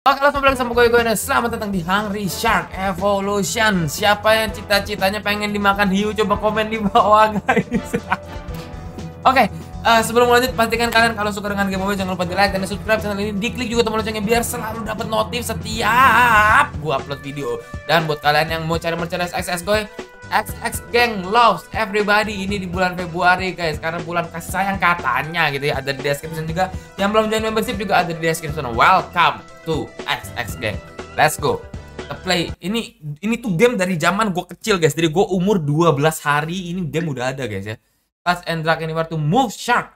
Oke, langsung balik sama gue dan selamat datang di Hungry Shark Evolution. Siapa yang cita-citanya pengen dimakan hiu? Coba komen di bawah, guys. Oke, sebelum lanjut, pastikan kalian kalau suka dengan giveaway jangan lupa di like dan subscribe channel ini. Diklik juga tombol loncengnya biar selalu dapat notif setiap gue upload video. Dan buat kalian yang mau cari merchandise XS gue, XX Gang loves everybody, ini di bulan Februari, guys, karena bulan kasih sayang katanya gitu ya. Ada di description juga, yang belum join membership juga ada di description. Welcome to XX Gang, let's go play. Ini tuh game dari zaman gue kecil, guys. Jadi gue umur 12 hari ini game udah ada, guys ya. Touch and drag anywhere to move shark,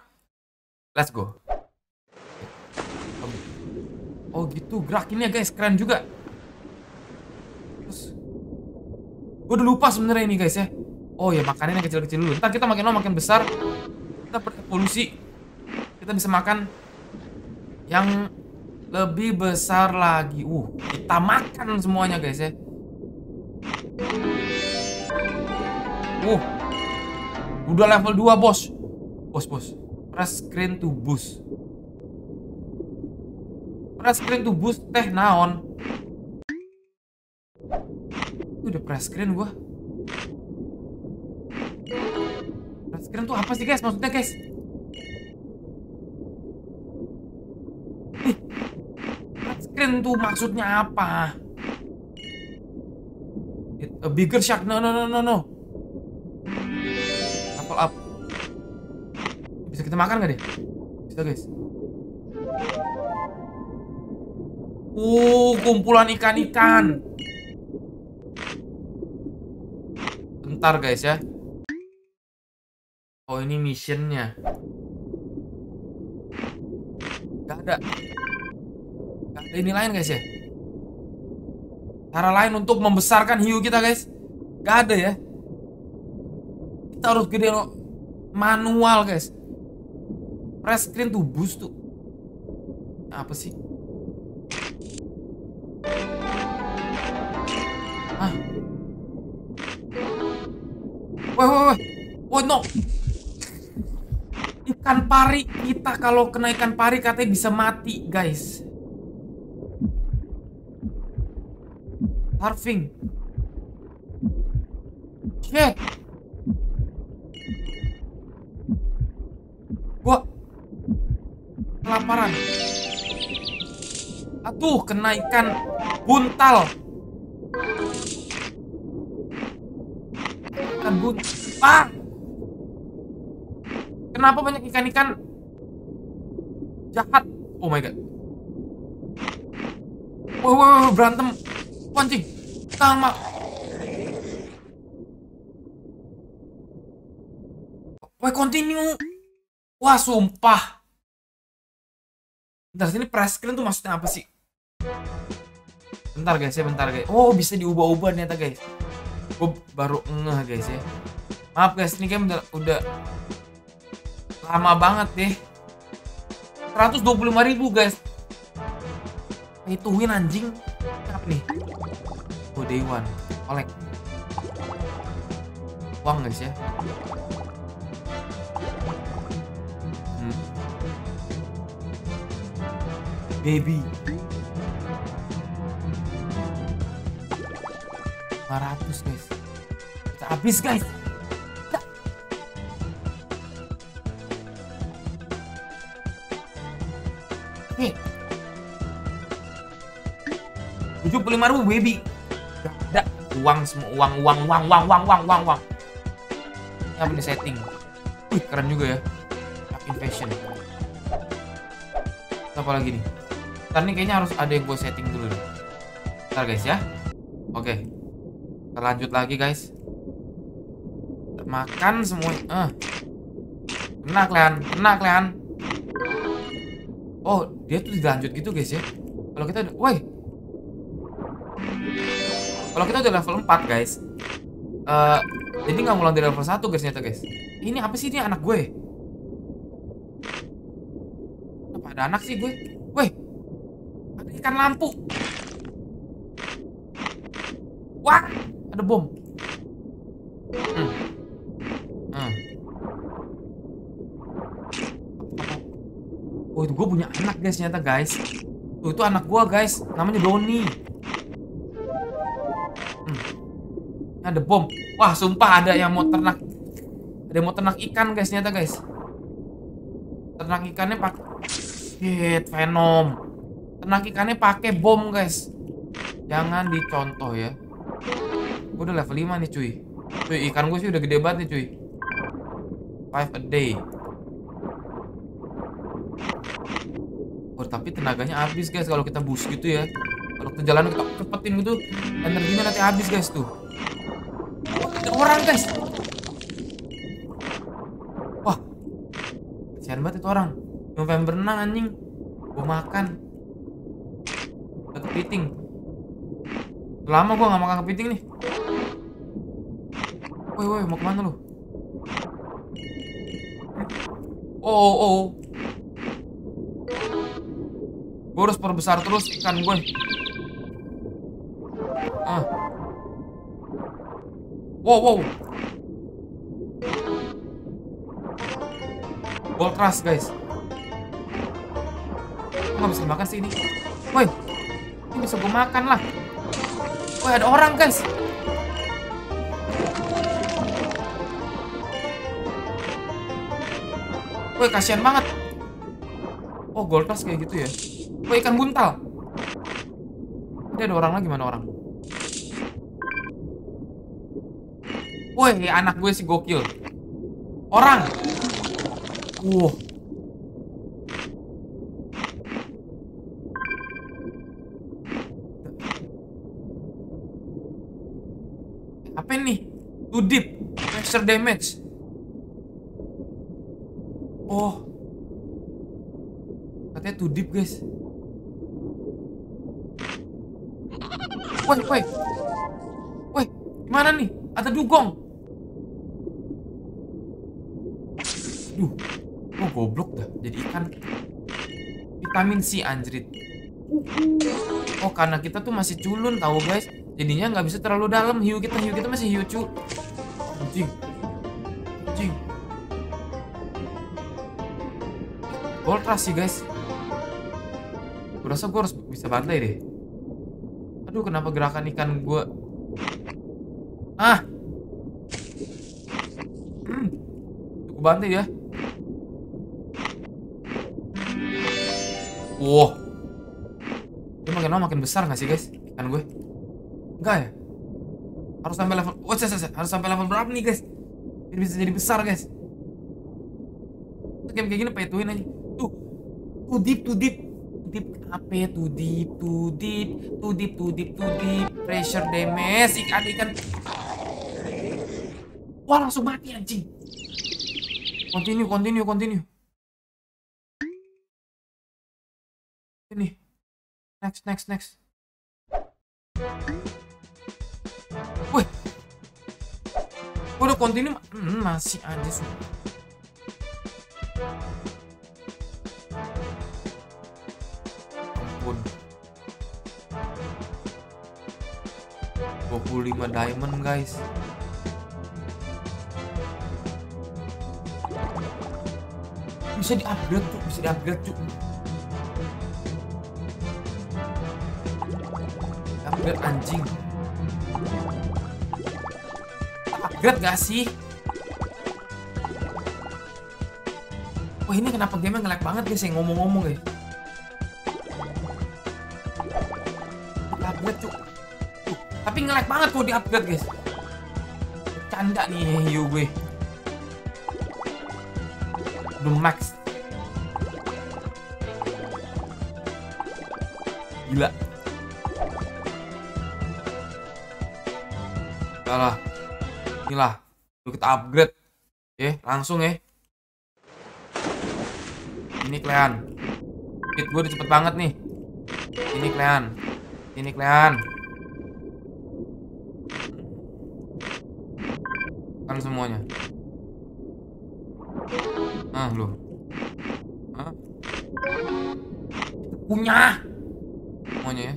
let's go. Oh gitu gerakinnya, guys, keren juga. Gue udah lupa sebenarnya ini, guys ya. Oh ya, makanannya yang kecil-kecil dulu. Ntar kita makin lama makin besar, kita berevolusi, kita bisa makan yang lebih besar lagi. Kita makan semuanya, guys ya. Udah level 2, bos. Bos. Press screen to boost. Press screen to boost teh naon. Udah press screen gua. Press screen tuh apa sih, guys? Maksudnya, guys? Press screen tuh maksudnya apa? Get a bigger shark. No. Level up. Bisa kita makan gak deh? Bisa, guys. Kumpulan ikan-ikan. Bentar, guys ya. Oh, ini missionnya. Gak ada ini lain, guys ya. Cara lain untuk membesarkan hiu kita, guys. Gak ada ya. Kita harus gede manual, guys. Press screen to boost tuh. Apa sih? Woi, no. Ikan pari kita kalau kena ikan pari katanya bisa mati, guys. Harving. Shit. Gua kelaparan. Aduh, kena ikan buntal. Kenapa banyak ikan-ikan jahat? Oh my god. Wow, berantem pancing sama. Continue. Wah, sumpah. Bentar, sini press screen tuh maksudnya apa sih? Bentar guys. Oh, bisa diubah-ubah ternyata, guys. Gue baru ngeh, guys ya. Maaf, guys, ini game udah lama banget deh. 125.000, guys. Ituin anjing. Apa nih? Oh, day one. Olek. Uang, guys ya. Baby. 500, guys. Kita habis, guys. Nih. 75.000, baby. Ada uang semua, uang. Ini apa nih, setting? Keren juga ya. Invasion. Apa lagi nih? Ntar nih kayaknya harus ada yang gue setting dulu deh. Ntar, guys ya. Oke. Lanjut lagi, guys. Makan semuanya. Kena kalian. Oh, dia tuh dilanjut gitu, guys ya. Kalau kita udah, woi. Kalau kita udah level 4, guys. Jadi nggak ngulang dari level 1, guys, ternyata, guys. Ini apa sih, ini anak gue? Apa ada anak sih gue? Woi. Ada ikan lampu. Wah. Ada bom. Oh, itu gue punya anak, guys, ternyata, guys. Tuh, itu anak gua guys, namanya Doni. Ada bom. Wah, sumpah ada yang mau ternak. Ada yang mau ternak ikan guys, nyata guys. Ternak ikannya pakai shit, Venom. Ternak ikannya pakai bom guys. Jangan dicontoh ya. Gue udah level 5 nih cuy. Cuy, ikan gue sih udah gede banget nih cuy. 5 a day. Oh, tapi tenaganya habis guys kalau kita boost gitu ya. Kalau kita jalan kita cepetin gitu, energinya nanti habis guys tuh. Ada orang guys. Wah, kasihan banget itu orang. Yang pengen berenang anjing. Gue makan kepiting. Lama gue gak makan kepiting nih. Woi woi, mau kemana lu? Oh. Gue harus perbesar terus ikan gue. Wow. Gold rush guys. Gue gak bisa makan sih ini. Woi, ini bisa gue makan lah. Woi, ada orang guys. Woi, kasihan banget. Oh, gold rush kayak gitu ya. Woi, ikan buntal. Ini ada orang lagi, mana orang? Woi, anak gue sih gokil. Orang. Apa nih? Too deep, extra damage. Oh. Katanya too deep, guys. Woi. Woi, gimana nih? Ada dugong. Duh, gue goblok dah jadi ikan. Vitamin C anjrit. Oh, karena kita tuh masih culun tahu guys, jadinya nggak bisa terlalu dalam. Hiu kita masih hiu cu. Anjing. Gold rush sih guys. Gue rasa gue harus bisa bantai deh. Aduh, kenapa gerakan ikan gue? Cukup bantai ya. Wow, dia makin lama makin besar nggak sih guys? Ikan gue? Enggak ya? Harus sampai level, harus sampai level berapa nih guys? Ini bisa jadi besar guys. Game kayak gini petuin aja. Tuh, too deep apa? Too deep. Pressure damage, ikan. Wah, langsung mati anjing. Continue. Ini next. Wih, udah continue masih aja sih. Ampun, 25 diamond guys. Bisa diupgrade tuh. Upgrade anjing. Upgrade gak sih? Wah, ini kenapa game-nya nge-lag banget guys, yang ngomong-ngomong ya. Upgrade tuh. Tapi nge-lag banget kok di-upgrade guys. Canda nih hiu gue. Udah max. Gila. Lah, inilah kita upgrade ya, langsung ya. Ini klean hit gue udah cepet banget nih. Ini klean kan semuanya. Punya semuanya ya.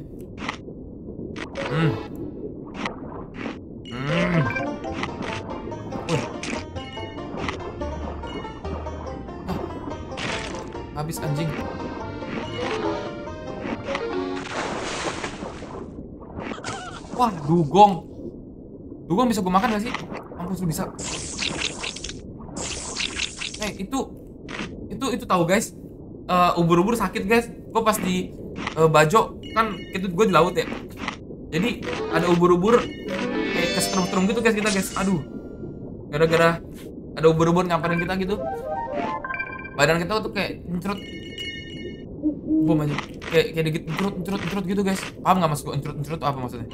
Habis anjing. Wah, dugong. Dugong bisa gue makan gak sih? Mampus, lu bisa. Eh, itu tahu guys. Ubur-ubur sakit guys. Gue pas di Bajo kan itu gue di laut ya. Jadi ada ubur-ubur kayak kesetrum-setrum gitu guys kita guys. Aduh. Gara-gara ada ubur-ubur nyamperin kita gitu. Badan kita tuh kayak ncerut. Bom aja. Kayak dikit ncerut gitu guys. Paham gak mas gue ncerut apa maksudnya?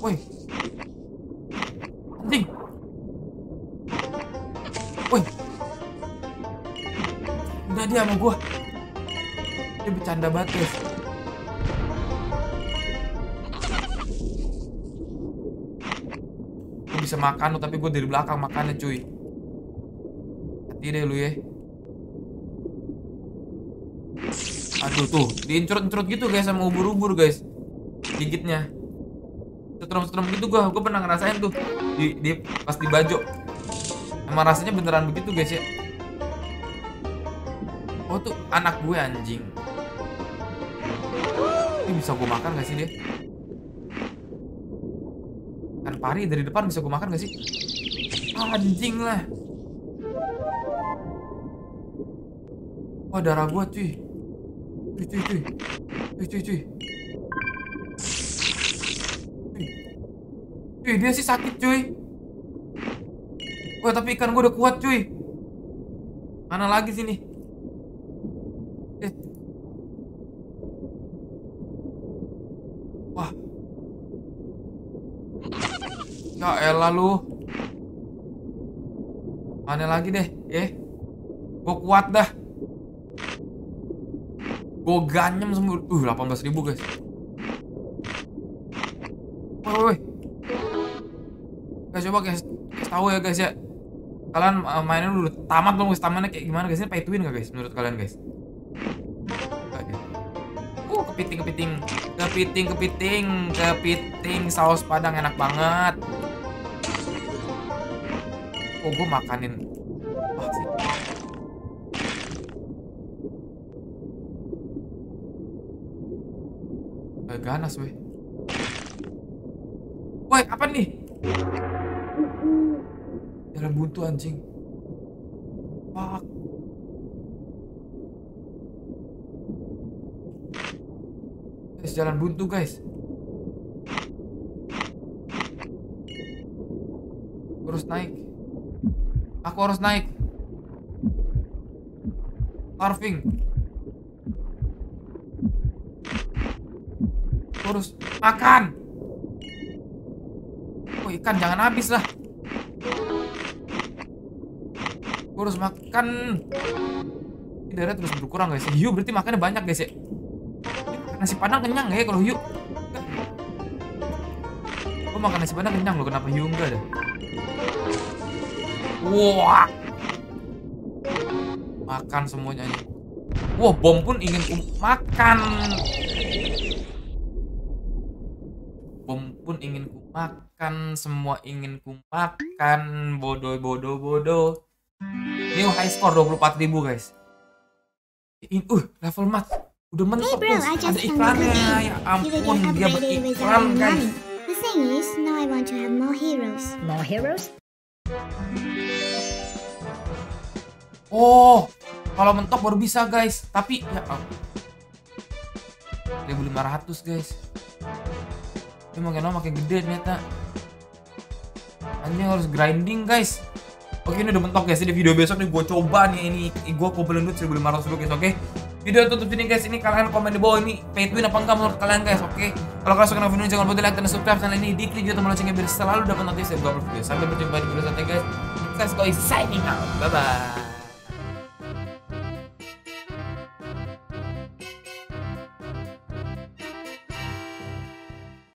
Woi. Anjing. Woi. Udah dia sama gue. Dia bercanda banget guys. Gue bisa makan lo, tapi gue dari belakang makannya cuy. Hati deh lu ya. Aduh tuh, diencurut-incurut gitu guys sama ubur-ubur guys. Digitnya setrum-setrum gitu gue pernah ngerasain tuh di pas di Bajo. Emang rasanya beneran begitu guys ya. Oh tuh anak gue anjing. Ini bisa gue makan gak sih dia? Kan pari dari depan bisa gue makan gak sih? Anjing lah. Wah darah gue cuy. Cuy dia sih sakit cuy. Wah tapi ikan gue udah kuat cuy. Mana lagi sini? Wah. Ya elah lu. Mana lagi deh. Gue kuat dah. Gue ganyem semua. 18.000 guys. Woi. Guys coba guys tahu ya guys ya. Kalian mainnya dulu tamat belum guys, tamannya kayak gimana guys? Ini pay-to-win gak guys menurut kalian guys? Kepiting saus padang enak banget. Oh gue makanin. Wah sih. Ganas weh. Woi, apa nih? Darah buntu anjing. Fuck. Guys, jalan buntu guys. Terus naik. Aku harus naik. Carving. Terus makan. Oh ikan jangan habis lah. Terus makan. Ini darah terus berkurang guys. Hiu berarti makannya banyak guys ya. Nasi padang kenyang ya kalau hiu. Gue makan nasi padang kenyang loh. Kenapa hiu enggak ada? Wah. Makan semuanya. Wah bom pun ingin makan. Bom pun ingin ku makan, semua ingin ku makan. Bodoh. New high score 24.000 guys. Level mat. Udah mentok guys. Ada iklannya. Ya ampun dia beriklan guys. The thing is, now I want to have more heroes. More heroes? Oh, kalau mentok baru bisa guys. Tapi ya 1.500 guys. Ini makin gede ternyata. Anjing harus grinding guys. Oke ini udah mentok guys. Di video besok nih gue coba nih. Ini gue kumpulin duit 1.500 guys. Oke. Video tutup sini guys. Ini kalian komen di bawah ini pay to win apa enggak menurut kalian guys. Oke. Kalau kalian suka video jangan lupa di like dan subscribe channel ini. Diklik juga tombol loncengnya biar selalu dapat notif setiap gue upload video. Sampai berjumpa di video selanjutnya guys. Guys, signing out. Bye bye.